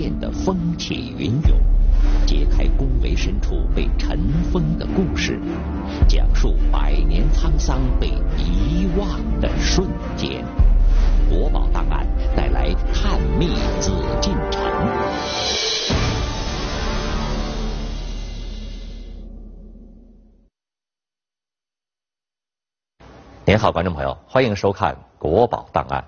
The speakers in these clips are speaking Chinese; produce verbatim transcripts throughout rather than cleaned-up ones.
间的风起云涌，揭开宫闱深处被尘封的故事，讲述百年沧桑被遗忘的瞬间。国宝档案带来探秘紫禁城。您好，观众朋友，欢迎收看《国宝档案》。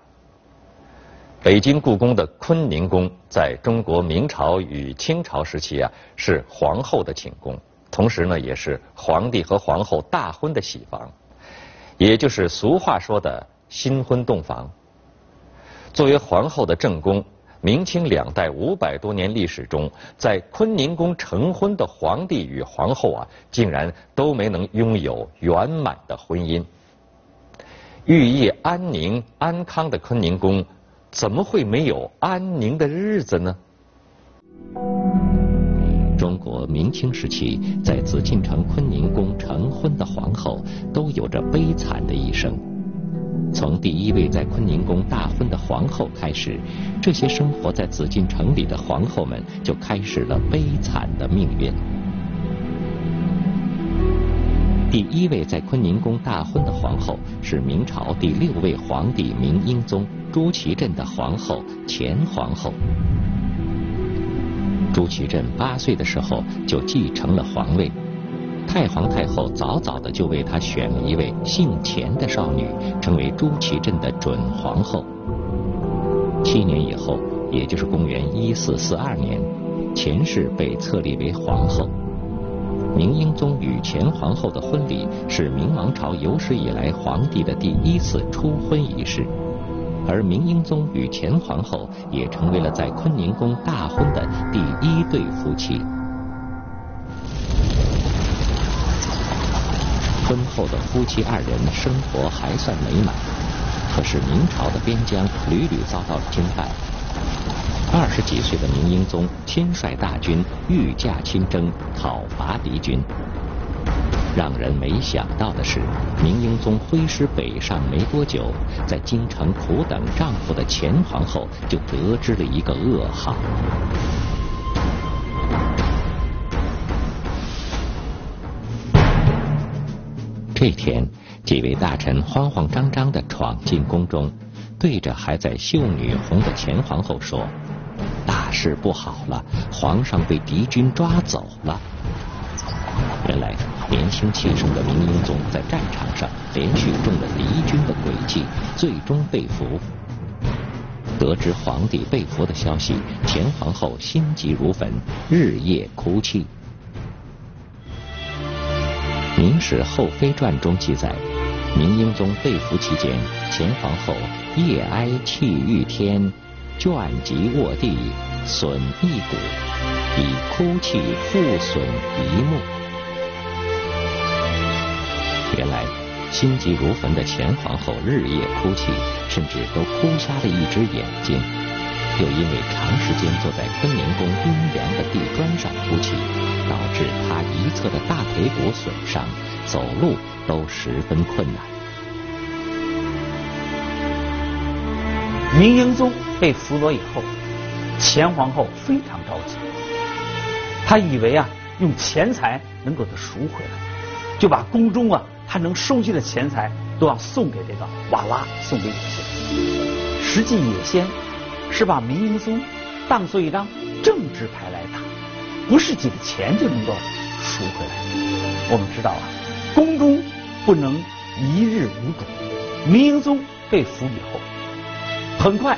北京故宫的坤宁宫，在中国明朝与清朝时期啊，是皇后的寝宫，同时呢，也是皇帝和皇后大婚的喜房，也就是俗话说的新婚洞房。作为皇后的正宫，明清两代五百多年历史中，在坤宁宫成婚的皇帝与皇后啊，竟然都没能拥有圆满的婚姻。寓意安宁安康的坤宁宫，怎么会没有安宁的日子呢？中国明清时期，在紫禁城坤宁宫成婚的皇后都有着悲惨的一生。从第一位在坤宁宫大婚的皇后开始，这些生活在紫禁城里的皇后们就开始了悲惨的命运。第一位在坤宁宫大婚的皇后是明朝第六位皇帝明英宗朱祁镇的皇后前皇后。朱祁镇八岁的时候就继承了皇位，太皇太后早早的就为他选了一位姓钱的少女，成为朱祁镇的准皇后。七年以后，也就是公元一四四二年，钱氏被册立为皇后。明英宗与前皇后的婚礼是明王朝有史以来皇帝的第一次初婚仪式，而明英宗与前皇后也成为了在坤宁宫大婚的第一对夫妻。婚后的夫妻二人生活还算美满，可是明朝的边疆屡屡遭到了侵犯。二十几岁的明英宗亲率大军御驾亲征，讨伐敌军。让人没想到的是，明英宗挥师北上没多久，在京城苦等丈夫的前皇后就得知了一个噩耗。这天，几位大臣慌慌张张地闯进宫中，对着还在绣女红的前皇后说：大事不好了，皇上被敌军抓走了。原来年轻气盛的明英宗在战场上连续中了敌军的诡计，最终被俘。得知皇帝被俘的消息，前皇后心急如焚，日夜哭泣。《明史后妃传》中记载，明英宗被俘期间，前皇后夜哀泣欲天，倦极卧地，损一骨，以哭泣复损一目。原来心急如焚的前皇后日夜哭泣，甚至都哭瞎了一只眼睛，又因为长时间坐在坤宁宫阴凉的地砖上哭泣，导致她一侧的大腿骨损伤，走路都十分困难。明英宗被俘虏以后，前皇后非常着急，她以为啊用钱财能够得赎回来，就把宫中啊她能收集的钱财都要送给这个瓦剌，送给野先。实际野先是把明英宗当做一张政治牌来打，不是几个钱就能够赎回来。我们知道啊，宫中不能一日无主。明英宗被俘以后，很快，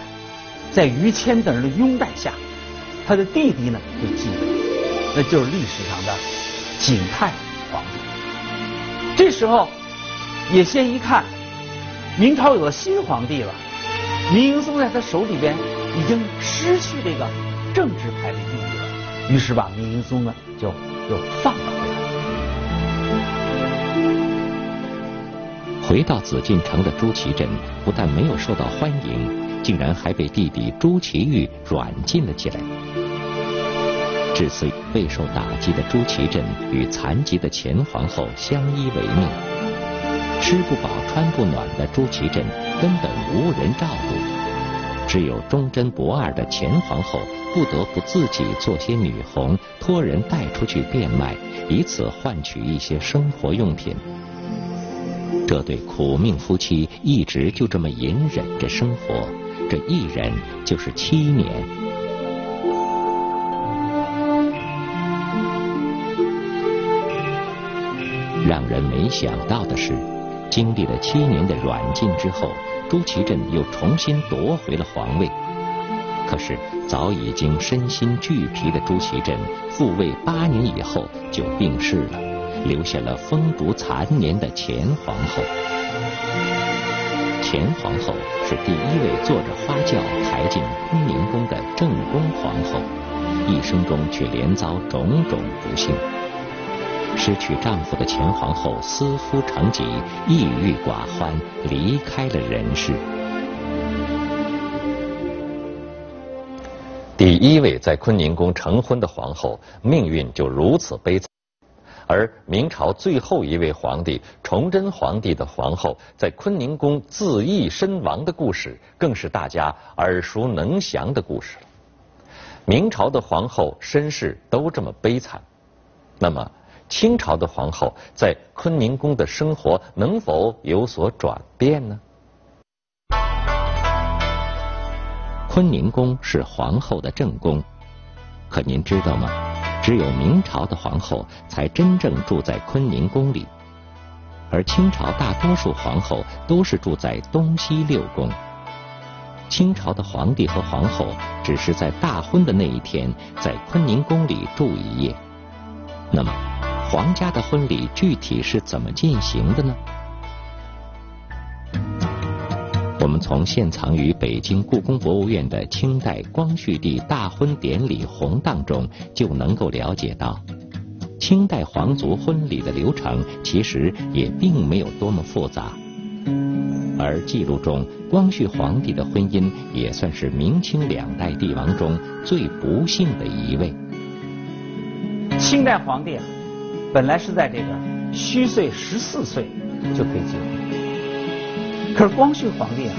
在于谦等人的拥戴下，他的弟弟呢就继位，那就是历史上的景泰皇帝。这时候，也先一看，明朝有了新皇帝了，明英宗在他手里边已经失去这个政治牌的意义了，于是把明英宗呢就又放了回来。回到紫禁城的朱祁镇不但没有受到欢迎，竟然还被弟弟朱祁钰软禁了起来。至此，备受打击的朱祁镇与残疾的前皇后相依为命，吃不饱穿不暖的朱祁镇根本无人照顾，只有忠贞不二的前皇后不得不自己做些女红，托人带出去变卖，以此换取一些生活用品。这对苦命夫妻一直就这么隐忍着生活，这一忍就是七年。让人没想到的是，经历了七年的软禁之后，朱祁镇又重新夺回了皇位。可是早已经身心俱疲的朱祁镇，复位八年以后就病逝了。 留下了风烛残年的前皇后。前皇后是第一位坐着花轿抬进坤宁宫的正宫皇后，一生中却连遭种种不幸。失去丈夫的前皇后思夫成疾，抑郁寡欢，离开了人世。第一位在坤宁宫成婚的皇后，命运就如此悲惨。 而明朝最后一位皇帝崇祯皇帝的皇后在坤宁宫自缢身亡的故事，更是大家耳熟能详的故事了。明朝的皇后身世都这么悲惨，那么清朝的皇后在坤宁宫的生活能否有所转变呢？坤宁宫是皇后的正宫，可您知道吗？ 只有明朝的皇后才真正住在坤宁宫里，而清朝大多数皇后都是住在东西六宫。清朝的皇帝和皇后只是在大婚的那一天在坤宁宫里住一夜。那么，皇家的婚礼具体是怎么进行的呢？我们从现藏于北京故宫博物院的清代光绪帝大婚典礼红档中，就能够了解到，清代皇族婚礼的流程其实也并没有多么复杂。而记录中，光绪皇帝的婚姻也算是明清两代帝王中最不幸的一位。清代皇帝啊，本来是在这个虚岁十四岁就可以结婚。 可是光绪皇帝啊，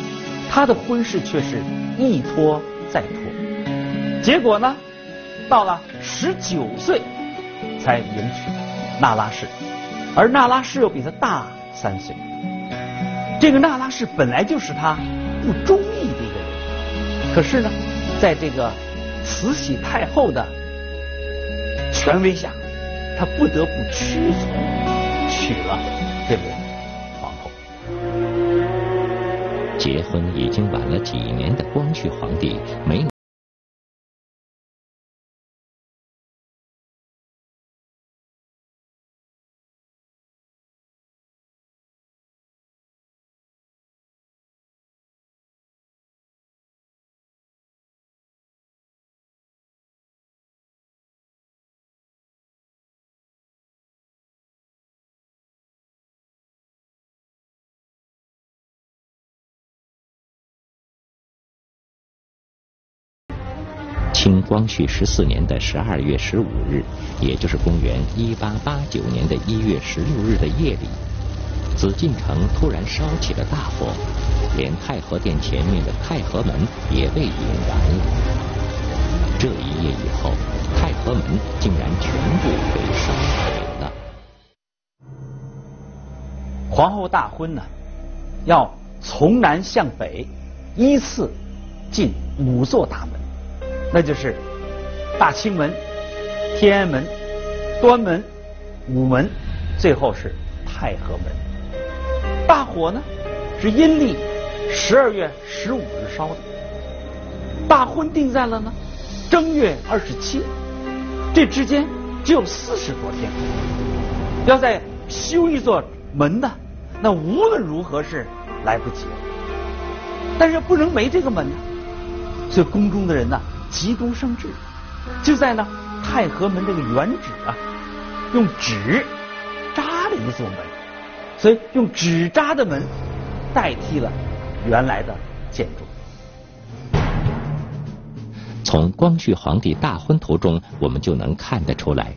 他的婚事却是一拖再拖，结果呢，到了十九岁才迎娶那拉氏，而那拉氏又比他大三岁。这个那拉氏本来就是他不中意的一个人，可是呢，在这个慈禧太后的权威下，他不得不屈从，娶了这位。 结婚已经晚了几年的光绪皇帝没。清光绪十四年的十二月十五日，也就是公元一八八九年的一月十六日的夜里，紫禁城突然烧起了大火，连太和殿前面的太和门也被引燃了。这一夜以后，太和门竟然全部被烧毁了。皇后大婚呢，要从南向北依次进五座大门。 那就是大清门、天安门、端门、午门，最后是太和门。大火呢是阴历十二月十五日烧的，大婚定在了呢正月二十七，这之间只有四十多天。要再修一座门呢，那无论如何是来不及了。但是不能没这个门呢，所以宫中的人呢。 急中生智，就在呢太和门这个原址啊，用纸扎了一座门，所以用纸扎的门代替了原来的建筑。从光绪皇帝大婚图中，我们就能看得出来，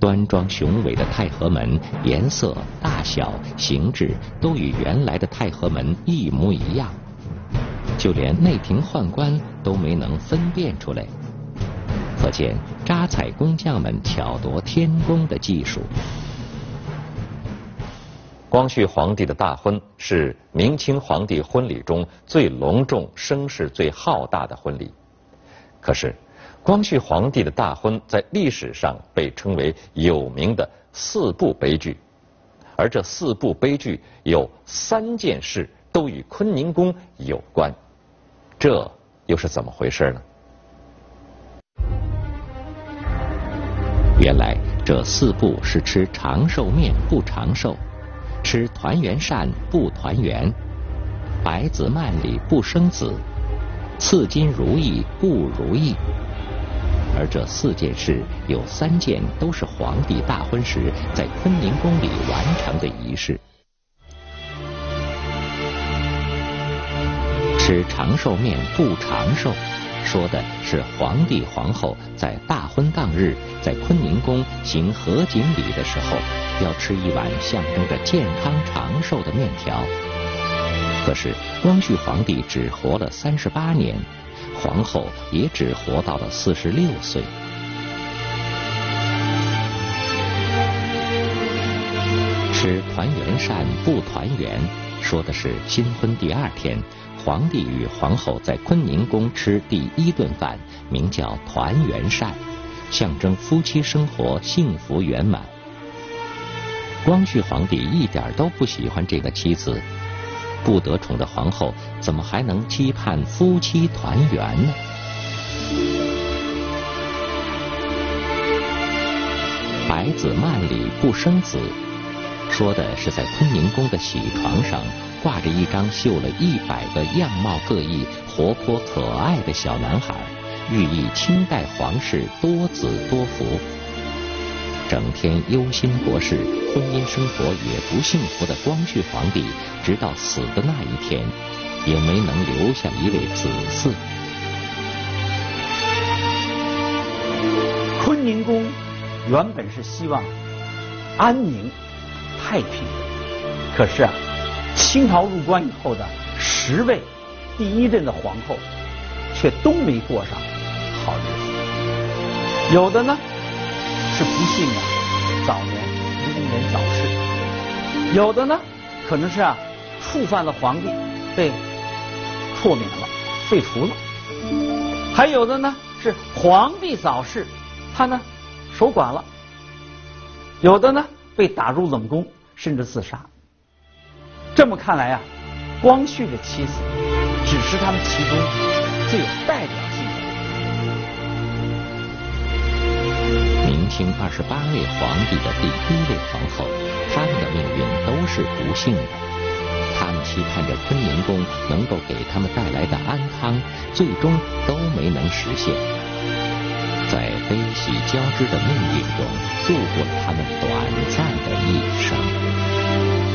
端庄雄伟的太和门颜色、大小、形制都与原来的太和门一模一样。就连内廷宦官都没能分辨出来。可见扎彩工匠们巧夺天工的技术。光绪皇帝的大婚是明清皇帝婚礼中最隆重、声势最浩大的婚礼。可是，光绪皇帝的大婚在历史上被称为有名的四部悲剧，而这四部悲剧有三件事都与坤宁宫有关，这又是怎么回事呢？原来这四部是吃长寿面不长寿，吃团圆膳不团圆，百子鳗里不生子，赐金如意不如意。而这四件事有三件都是皇帝大婚时在坤宁宫里完成的仪式。吃长寿面不长寿，说的是皇帝皇后在大婚当日在坤宁宫行合卺礼的时候，要吃一碗象征着健康长寿的面条。可是光绪皇帝只活了三十八年，皇后也只活到了四十六岁。吃团圆膳不团圆，说的是新婚第二天，皇帝与皇后在坤宁宫吃第一顿饭，名叫团圆膳，象征夫妻生活幸福圆满。光绪皇帝一点都不喜欢这个妻子，不得宠的皇后怎么还能期盼夫妻团圆呢？百子鳗里不生子，说的是在坤宁宫的喜床上挂着一张绣了一百个样貌各异、活泼可爱的小男孩，寓意清代皇室多子多福。整天忧心国事，婚姻生活也不幸福的光绪皇帝，直到死的那一天，也没能留下一位子嗣。坤宁宫原本是希望安宁太平，可是啊，清朝入关以后的十位第一任的皇后，却都没过上好日子。有的呢是不幸啊，早年英年早逝；有的呢可能是啊触犯了皇帝，被辍免了、废除了；还有的呢是皇帝早逝，他呢守寡了；有的呢被打入冷宫，甚至自杀。这么看来啊，光绪的妻子只是他们其中最有代表性的。明清二十八位皇帝的第一位皇后，他们的命运都是不幸的。他们期盼着坤宁宫能够给他们带来的安康，最终都没能实现。在悲喜交织的命运中，度过了他们短暂的一生。